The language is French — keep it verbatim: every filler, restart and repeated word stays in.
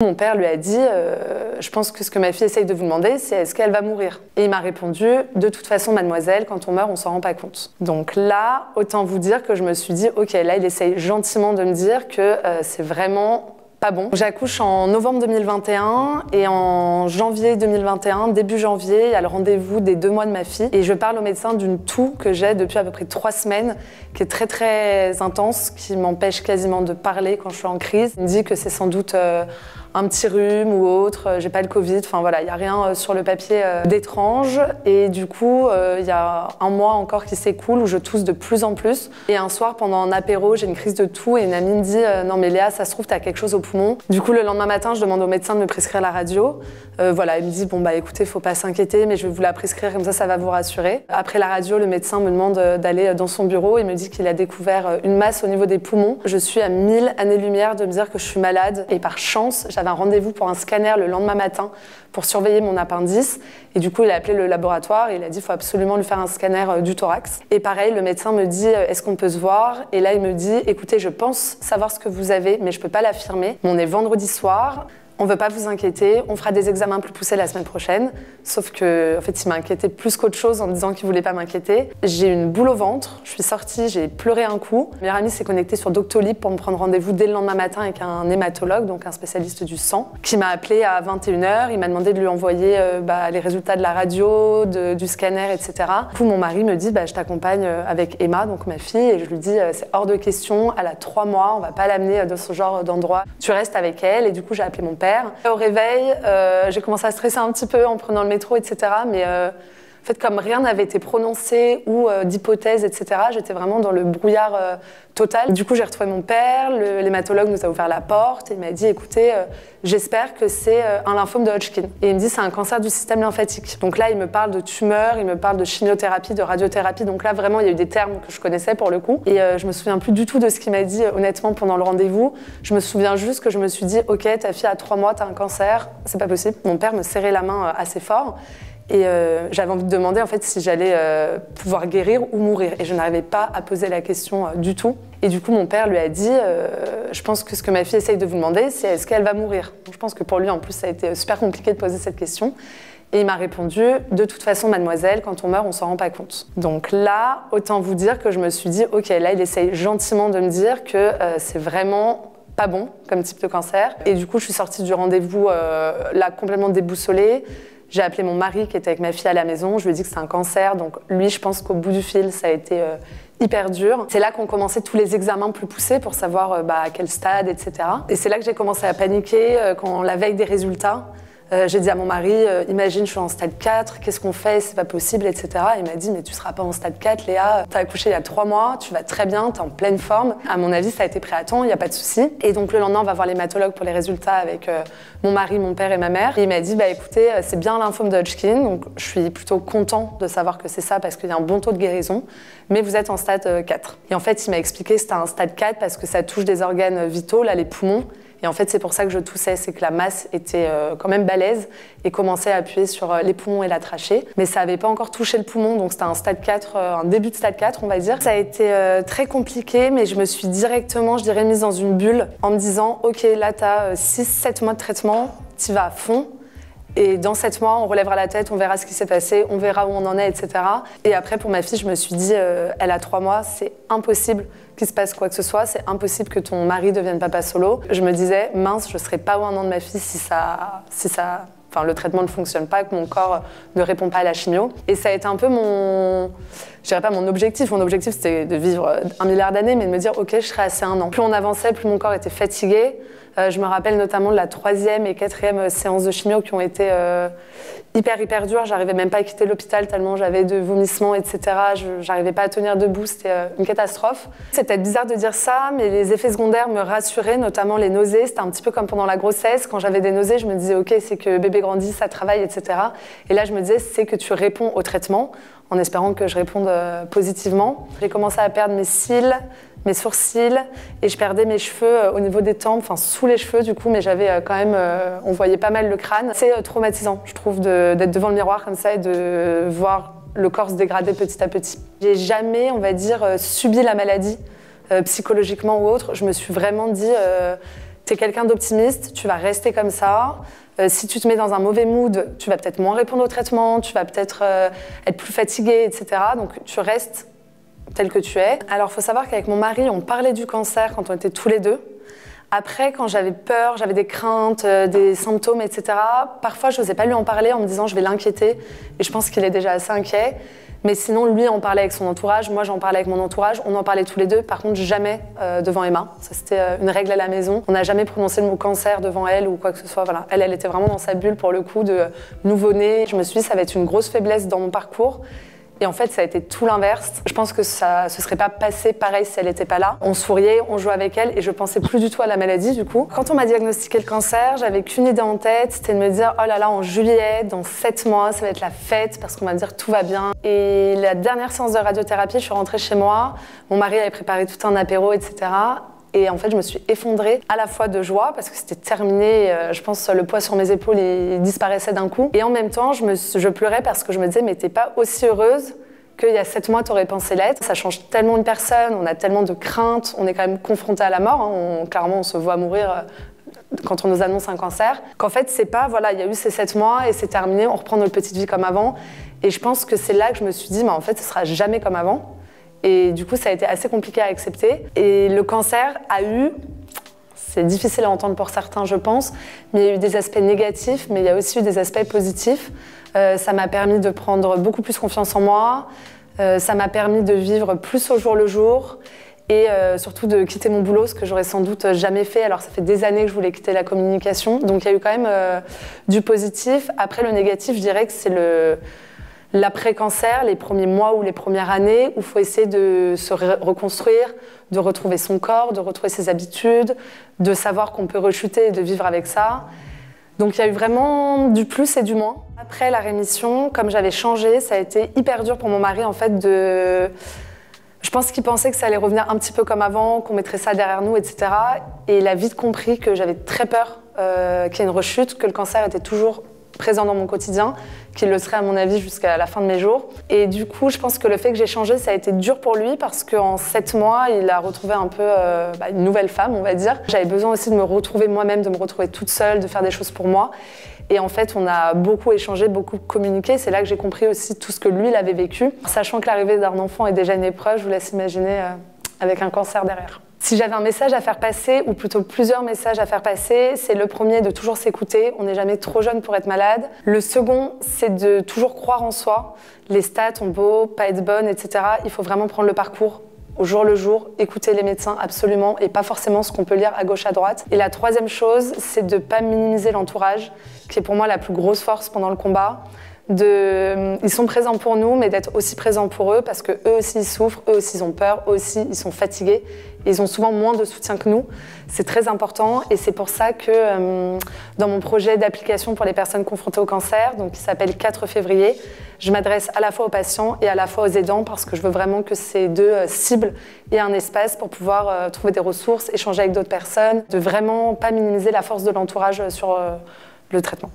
Mon père lui a dit euh, « Je pense que ce que ma fille essaye de vous demander, c'est est-ce qu'elle va mourir ?» Et il m'a répondu « De toute façon, mademoiselle, quand on meurt, on s'en rend pas compte. » Donc là, autant vous dire que je me suis dit « Ok, là, il essaye gentiment de me dire que euh, c'est vraiment pas bon. » J'accouche en novembre deux mille vingt et un et en janvier deux mille vingt et un, début janvier, il y a le rendez-vous des deux mois de ma fille et je parle au médecin d'une toux que j'ai depuis à peu près trois semaines, qui est très très intense, qui m'empêche quasiment de parler quand je suis en crise. Il me dit que c'est sans doute euh, un petit rhume ou autre, j'ai pas le Covid, enfin voilà, il n'y a rien sur le papier d'étrange. Et du coup, il y a un mois encore qui s'écoule où je tousse de plus en plus. Et un soir, pendant un apéro, j'ai une crise de toux et une amie me dit « Non mais Léa, ça se trouve, t'as quelque chose au poumon. » Du coup, le lendemain matin, je demande au médecin de me prescrire la radio. Euh, voilà, il me dit « Bon bah écoutez, faut pas s'inquiéter, mais je vais vous la prescrire, comme ça, ça va vous rassurer. » Après la radio, le médecin me demande d'aller dans son bureau et me dit qu'il a découvert une masse au niveau des poumons. Je suis à mille années-lumière de me dire que je suis malade et par chance, j'avais un rendez-vous pour un scanner le lendemain matin pour surveiller mon appendice. Et du coup, il a appelé le laboratoire et il a dit qu'il faut absolument lui faire un scanner du thorax. Et pareil, le médecin me dit « Est-ce qu'on peut se voir ?» Et là, il me dit « Écoutez, je pense savoir ce que vous avez, mais je ne peux pas l'affirmer. On est vendredi soir. » On ne veut pas vous inquiéter, on fera des examens plus poussés la semaine prochaine. Sauf que, en fait, il m'a inquiété plus qu'autre chose en disant qu'il ne voulait pas m'inquiéter. J'ai une boule au ventre, je suis sortie, j'ai pleuré un coup. Mon meilleur ami s'est connecté sur DoctoLib pour me prendre rendez-vous dès le lendemain matin avec un hématologue, donc un spécialiste du sang, qui m'a appelé à vingt et une heures. Il m'a demandé de lui envoyer euh, bah, les résultats de la radio, de, du scanner, et cetera. Du coup, mon mari me dit bah, « Je t'accompagne avec Emma, donc ma fille, et je lui dis « C'est hors de question, elle a trois mois, on ne va pas l'amener dans ce genre d'endroit. Tu restes avec elle. » Et du coup, j'ai appelé mon père. Au réveil, euh, j'ai commencé à stresser un petit peu en prenant le métro, et cetera. Mais euh, en fait, comme rien n'avait été prononcé ou euh, d'hypothèse, et cetera, j'étais vraiment dans le brouillard euh, total. Du coup, j'ai retrouvé mon père, l'hématologue nous a ouvert la porte et il m'a dit « Écoutez, euh, j'espère que c'est euh, un lymphome de Hodgkin. » Et il me dit « C'est un cancer du système lymphatique. » Donc là, il me parle de tumeur, il me parle de chimiothérapie, de radiothérapie. Donc là, vraiment, il y a eu des termes que je connaissais pour le coup. Et euh, je me souviens plus du tout de ce qu'il m'a dit, euh, honnêtement, pendant le rendez-vous. Je me souviens juste que je me suis dit « Ok, ta fille a trois mois, t'as un cancer, c'est pas possible. » Mon père me serrait la main euh, assez fort. Et euh, j'avais envie de demander en fait si j'allais euh, pouvoir guérir ou mourir. Et je n'arrivais pas à poser la question euh, du tout. Et du coup, mon père lui a dit euh, « Je pense que ce que ma fille essaye de vous demander, c'est est-ce qu'elle va mourir ?» Donc, je pense que pour lui, en plus, ça a été super compliqué de poser cette question. Et il m'a répondu « De toute façon, mademoiselle, quand on meurt, on s'en rend pas compte. » Donc là, autant vous dire que je me suis dit « Ok, là, il essaye gentiment de me dire que euh, c'est vraiment pas bon comme type de cancer. » Et du coup, je suis sortie du rendez-vous euh, là complètement déboussolée. J'ai appelé mon mari qui était avec ma fille à la maison, je lui ai dit que c'est un cancer, donc lui je pense qu'au bout du fil ça a été euh, hyper dur. C'est là qu'ont commencé tous les examens plus poussés pour savoir euh, bah, à quel stade, et cetera. Et c'est là que j'ai commencé à paniquer euh, quand la veille des résultats, euh, j'ai dit à mon mari euh, « Imagine je suis en stade quatre, qu'est-ce qu'on fait, c'est pas possible, et cetera » Il m'a dit « Mais tu seras pas en stade quatre Léa, t'as accouché il y a trois mois, tu vas très bien, t'es en pleine forme. À mon avis ça a été prêt à temps, il n'y a pas de souci. » Et donc le lendemain on va voir l'hématologue pour les résultats avec euh, mon mari, mon père et ma mère. Et il m'a dit bah écoutez, c'est bien un lymphome de Hodgkin, donc je suis plutôt content de savoir que c'est ça parce qu'il y a un bon taux de guérison, mais vous êtes en stade quatre. Et en fait, il m'a expliqué que c'était un stade quatre parce que ça touche des organes vitaux, là les poumons. Et en fait, c'est pour ça que je toussais, c'est que la masse était quand même balèze et commençait à appuyer sur les poumons et la trachée. Mais ça n'avait pas encore touché le poumon, donc c'était un stade quatre, un début de stade quatre, on va dire. Ça a été très compliqué, mais je me suis directement, je dirais, mise dans une bulle en me disant « Ok, là, tu as six sept mois de traitement, tu vas à fond. » Et dans sept mois, on relèvera la tête, on verra ce qui s'est passé, on verra où on en est, et cetera. Et après, pour ma fille, je me suis dit, euh, elle a trois mois, c'est impossible qu'il se passe quoi que ce soit, c'est impossible que ton mari devienne papa solo. Je me disais, mince, je ne serai pas au un an de ma fille si ça... Si ça... Enfin, le traitement ne fonctionne pas, que mon corps ne répond pas à la chimio. Et ça a été un peu mon... Je dirais pas mon objectif. Mon objectif, c'était de vivre un milliard d'années, mais de me dire, ok, je serai à assez un an. Plus on avançait, plus mon corps était fatigué. Euh, je me rappelle notamment de la troisième et quatrième séance de chimio qui ont été euh, hyper, hyper dures. J'arrivais même pas à quitter l'hôpital tellement j'avais de vomissements, et cetera. Je n'arrivais pas à tenir debout, c'était euh, une catastrophe. C'est peut-être bizarre de dire ça, mais les effets secondaires me rassuraient, notamment les nausées. C'était un petit peu comme pendant la grossesse. Quand j'avais des nausées, je me disais, ok, c'est que bébé grandit, ça travaille, et cetera. Et là, je me disais, c'est que tu réponds au traitement, en espérant que je réponde positivement. J'ai commencé à perdre mes cils, mes sourcils, et je perdais mes cheveux au niveau des tempes, enfin sous les cheveux du coup, mais j'avais quand même, on voyait pas mal le crâne. C'est traumatisant, je trouve, d'être devant le miroir comme ça et de voir le corps se dégrader petit à petit. J'ai jamais, on va dire, subi la maladie, psychologiquement ou autre. Je me suis vraiment dit... Euh, Tu es quelqu'un d'optimiste, tu vas rester comme ça. Euh, si tu te mets dans un mauvais mood, tu vas peut-être moins répondre au traitement, tu vas peut-être euh, être plus fatigué, et cetera. Donc tu restes tel que tu es. Alors il faut savoir qu'avec mon mari, on parlait du cancer quand on était tous les deux. Après, quand j'avais peur, j'avais des craintes, euh, des symptômes, et cetera, parfois je n'osais pas lui en parler en me disant je vais l'inquiéter. Et je pense qu'il est déjà assez inquiet. Mais sinon, lui en parlait avec son entourage, moi j'en parlais avec mon entourage, on en parlait tous les deux, par contre jamais euh, devant Emma. Ça c'était euh, une règle à la maison. On n'a jamais prononcé le mot cancer devant elle ou quoi que ce soit. Voilà. Elle, elle était vraiment dans sa bulle pour le coup de nouveau-né. Je me suis dit ça va être une grosse faiblesse dans mon parcours. Et en fait, ça a été tout l'inverse. Je pense que ça se serait pas passé pareil si elle n'était pas là. On souriait, on jouait avec elle et je pensais plus du tout à la maladie du coup. Quand on m'a diagnostiqué le cancer, j'avais qu'une idée en tête, c'était de me dire oh là là, en juillet, dans sept mois, ça va être la fête parce qu'on va me dire tout va bien. Et la dernière séance de radiothérapie, je suis rentrée chez moi, mon mari avait préparé tout un apéro, et cetera. Et en fait, je me suis effondrée à la fois de joie parce que c'était terminé, euh, je pense le poids sur mes épaules il disparaissait d'un coup. Et en même temps, je, me, je pleurais parce que je me disais mais t'es pas aussi heureuse qu'il y a sept mois t'aurais pensé l'être. Ça change tellement une personne, on a tellement de craintes, on est quand même confronté à la mort, hein, on, clairement on se voit mourir euh, quand on nous annonce un cancer. Qu'en fait, c'est pas, voilà, il y a eu ces sept mois et c'est terminé, on reprend notre petite vie comme avant. Et je pense que c'est là que je me suis dit mais en fait, ce sera jamais comme avant. Et du coup, ça a été assez compliqué à accepter. Et le cancer a eu, c'est difficile à entendre pour certains, je pense, mais il y a eu des aspects négatifs, mais il y a aussi eu des aspects positifs. Euh, ça m'a permis de prendre beaucoup plus confiance en moi, euh, ça m'a permis de vivre plus au jour le jour et euh, surtout de quitter mon boulot, ce que j'aurais sans doute jamais fait. Alors ça fait des années que je voulais quitter la communication, donc il y a eu quand même euh, du positif. Après, le négatif, je dirais que c'est le... l'après-cancer, les premiers mois ou les premières années, où il faut essayer de se reconstruire, de retrouver son corps, de retrouver ses habitudes, de savoir qu'on peut rechuter et de vivre avec ça. Donc il y a eu vraiment du plus et du moins. Après la rémission, comme j'avais changé, ça a été hyper dur pour mon mari en fait de... Je pense qu'il pensait que ça allait revenir un petit peu comme avant, qu'on mettrait ça derrière nous, et cetera. Et il a vite compris que j'avais très peur euh, qu'il y ait une rechute, que le cancer était toujours présent dans mon quotidien, qu'il le serait à mon avis jusqu'à la fin de mes jours. Et du coup, je pense que le fait que j'ai changé, ça a été dur pour lui parce qu'en sept mois, il a retrouvé un peu euh, bah, une nouvelle femme, on va dire. J'avais besoin aussi de me retrouver moi-même, de me retrouver toute seule, de faire des choses pour moi. Et en fait, on a beaucoup échangé, beaucoup communiqué. C'est là que j'ai compris aussi tout ce que lui, il avait vécu. Sachant que l'arrivée d'un enfant est déjà une épreuve, je vous laisse imaginer euh, avec un cancer derrière. Si j'avais un message à faire passer, ou plutôt plusieurs messages à faire passer, c'est le premier de toujours s'écouter, on n'est jamais trop jeune pour être malade. Le second, c'est de toujours croire en soi. Les stats ont beau pas être bonnes, et cetera. Il faut vraiment prendre le parcours au jour le jour, écouter les médecins absolument, et pas forcément ce qu'on peut lire à gauche à droite. Et la troisième chose, c'est de ne pas minimiser l'entourage, qui est pour moi la plus grosse force pendant le combat. De... Ils sont présents pour nous, mais d'être aussi présents pour eux, parce que eux aussi ils souffrent, eux aussi ils ont peur, eux aussi ils sont fatigués, et ils ont souvent moins de soutien que nous. C'est très important, et c'est pour ça que euh, dans mon projet d'application pour les personnes confrontées au cancer, donc qui s'appelle quatre février, je m'adresse à la fois aux patients et à la fois aux aidants, parce que je veux vraiment que ces deux euh, cibles aient un espace pour pouvoir euh, trouver des ressources, échanger avec d'autres personnes, de vraiment pas minimiser la force de l'entourage sur euh, le traitement.